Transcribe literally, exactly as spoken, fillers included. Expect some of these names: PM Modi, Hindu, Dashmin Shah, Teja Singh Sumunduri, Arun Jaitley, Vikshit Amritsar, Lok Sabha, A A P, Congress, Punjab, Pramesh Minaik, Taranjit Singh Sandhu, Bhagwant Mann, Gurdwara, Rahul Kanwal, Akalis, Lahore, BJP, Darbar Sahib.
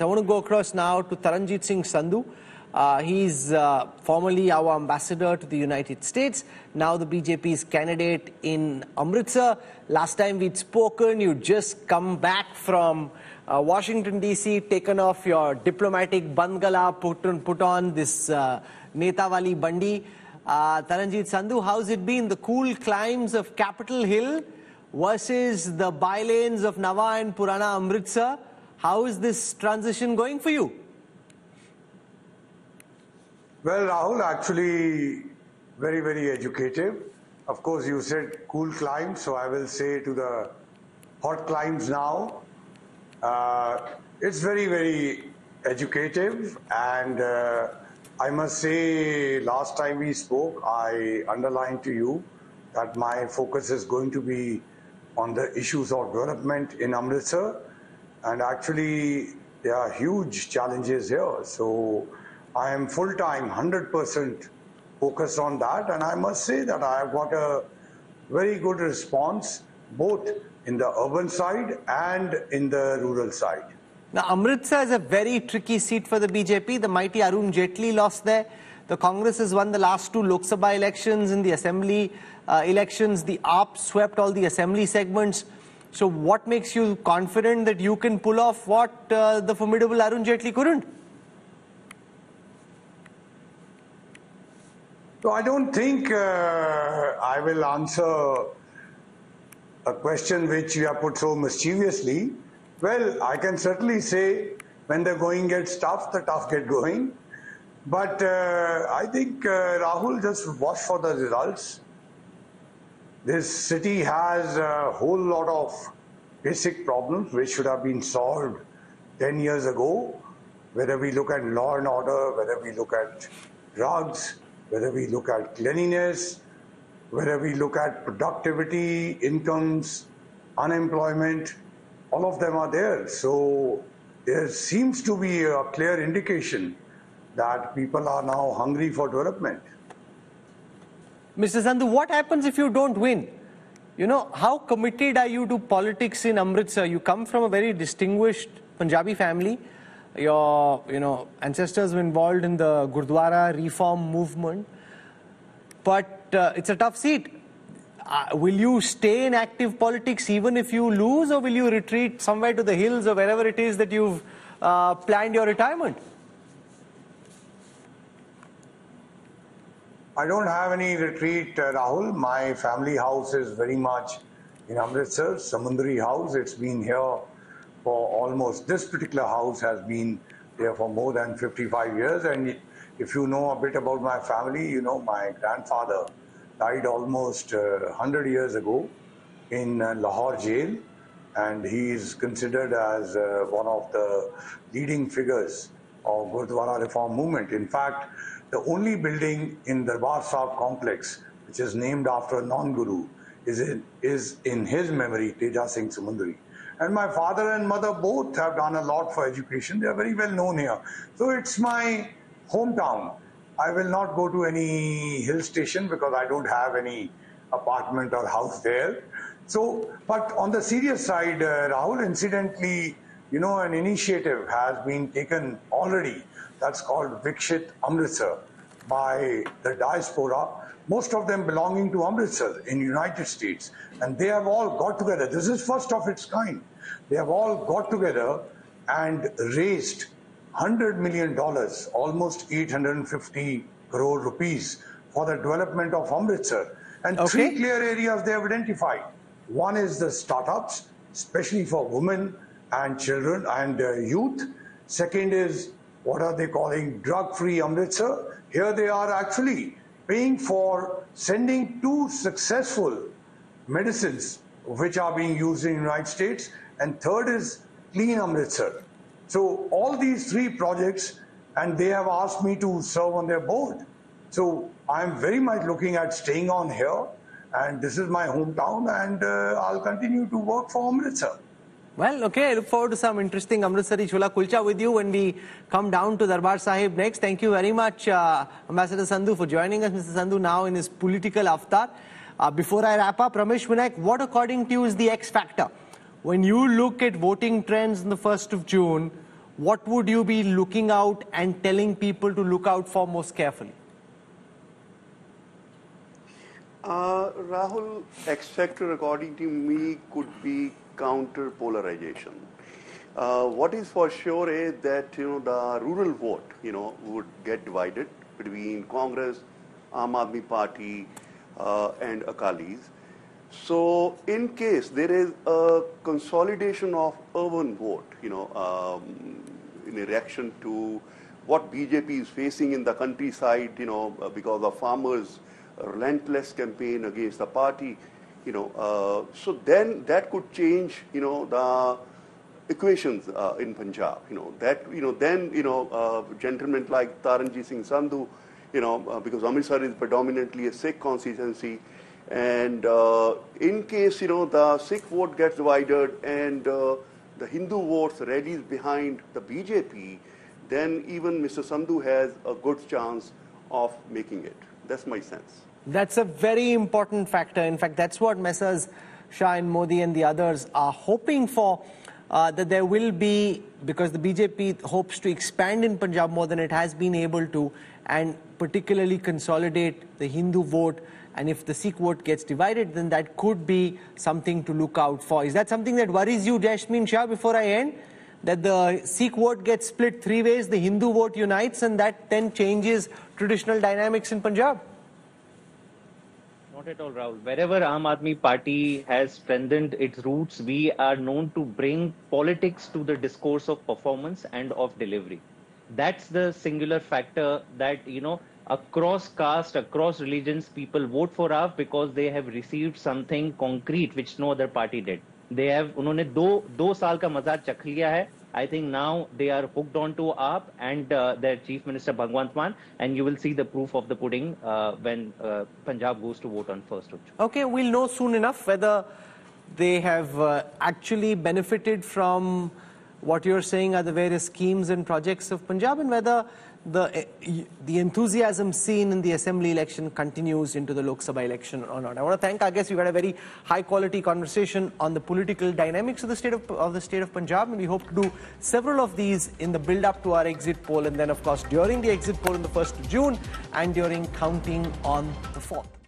I want to go across now to Taranjit Singh Sandhu. Uh, he's uh, formerly our ambassador to the United States, now the B J P's candidate in Amritsar. Last time we'd spoken, you just come back from uh, Washington D C, taken off your diplomatic bandgala, put on, put on this uh, Neta Wali Bandi. Uh, Taranjit Sandhu, how's it been? The cool climbs of Capitol Hill versus the bylanes of Nava and Purana Amritsar. How is this transition going for you? Well, Rahul, actually very, very educative. Of course, you said cool climbs, so I will say to the hot climbs now. Uh, it's very, very educative. And uh, I must say, last time we spoke, I underlined to you that my focus is going to be on the issues of development in Amritsar. And actually, there are huge challenges here. So I am full-time, one hundred percent focused on that. And I must say that I have got a very good response, both in the urban side and in the rural side. Now, Amritsar is a very tricky seat for the B J P. The mighty Arun Jaitley lost there. The Congress has won the last two Lok Sabha elections and the assembly uh, elections. The A A P swept all the assembly segments. So what makes you confident that you can pull off what uh, the formidable Arun Jaitley couldn't? So I don't think uh, I will answer a question which you have put so mischievously. Well, I can certainly say when the going gets tough, the tough get going. But uh, I think, uh, Rahul, just watch for the results. This city has a whole lot of basic problems which should have been solved ten years ago. Whether we look at law and order, whether we look at drugs, whether we look at cleanliness, whether we look at productivity, incomes, unemployment, all of them are there. So there seems to be a clear indication that people are now hungry for development. Mister Sandhu, what happens if you don't win? You know, how committed are you to politics in Amritsar? You come from a very distinguished Punjabi family. Your, you know, ancestors were involved in the Gurdwara reform movement. But uh, it's a tough seat. Uh, will you stay in active politics even if you lose, or will you retreat somewhere to the hills or wherever it is that you've uh, planned your retirement? I don't have any retreat, uh, Rahul. My family house is very much in Amritsar, Sumunduri house. It's been here for almost, this particular house has been there for more than fifty-five years. And if you know a bit about my family, you know my grandfather died almost uh, one hundred years ago in uh, Lahore jail. And he is considered as uh, one of the leading figures of Gurdwara reform movement. In fact, the only building in the Darbar Sahib complex, which is named after a non-guru, is in, is in his memory, Teja Singh Sumunduri. And my father and mother both have done a lot for education. They are very well known here. So it's my hometown. I will not go to any hill station because I don't have any apartment or house there. So, but on the serious side, uh, Rahul, incidentally, you know, an initiative has been taken already. That's called Vikshit Amritsar by the diaspora, most of them belonging to Amritsar in the United States. And they have all got together. This is first of its kind. They have all got together and raised one hundred million dollars, almost eight hundred fifty crore rupees for the development of Amritsar. And okay. Three clear areas they have identified. One is the startups, especially for women and children and uh, youth. Second is, what are they calling drug-free Amritsar? Here they are actually paying for sending two successful medicines which are being used in the United States. And third is clean Amritsar. So all these three projects, and they have asked me to serve on their board. So I'm very much looking at staying on here. And this is my hometown, and uh, I'll continue to work for Amritsar. Well, okay, I look forward to some interesting Amritsari Chola Kulcha with you when we come down to Darbar Sahib next. Thank you very much, uh, Ambassador Sandhu, for joining us. Mister Sandhu now in his political avatar. Uh, before I wrap up, Pramesh Minaik, what according to you is the X factor? When you look at voting trends on the first of June, what would you be looking out and telling people to look out for most carefully? Uh, Rahul, X factor, according to me, could be counter-polarization. Uh, what is for sure is that, you know, the rural vote, you know, would get divided between Congress, Aam Aadmi Party, uh, and Akalis. So, in case there is a consolidation of urban vote, you know, um, in reaction to what B J P is facing in the countryside, you know, because of farmers' relentless campaign against the party, you know, uh, so then that could change, you know, the equations uh, in Punjab, you know, that, you know, then, you know, uh, gentlemen like Taranjit Singh Sandhu, you know, uh, because Amritsar is predominantly a Sikh constituency, and uh, in case, you know, the Sikh vote gets divided and uh, the Hindu votes rallies behind the B J P, then even Mister Sandhu has a good chance of making it. That's my sense. That's a very important factor. In fact, that's what Messrs Shah and Modi and the others are hoping for, uh, that there will be, because the B J P hopes to expand in Punjab more than it has been able to, and particularly consolidate the Hindu vote. And if the Sikh vote gets divided, then that could be something to look out for. Is that something that worries you, Dashmin Shah, before I end? That the Sikh vote gets split three ways, the Hindu vote unites, and that then changes traditional dynamics in Punjab? Not at all, Rahul. Wherever Aam Aadmi Party has strengthened its roots, we are known to bring politics to the discourse of performance and of delivery. That's the singular factor that, you know, across caste, across religions, people vote for A A F because they have received something concrete which no other party did. They have, उन्होंने दो दो साल का मज़ा चख लिया है. I think now they are hooked on to A A F and uh, their Chief Minister Bhagwant Mann, and you will see the proof of the pudding uh, when uh, Punjab goes to vote on first of June. Okay, we'll know soon enough whether they have uh, actually benefited from what you're saying are the various schemes and projects of Punjab, and whether the the enthusiasm seen in the assembly election continues into the Lok Sabha election or not. I want to thank our guests. We've had a very high quality conversation on the political dynamics of the state of, of the state of Punjab, and we hope to do several of these in the build up to our exit poll, and then of course during the exit poll on the first of June and during counting on the fourth.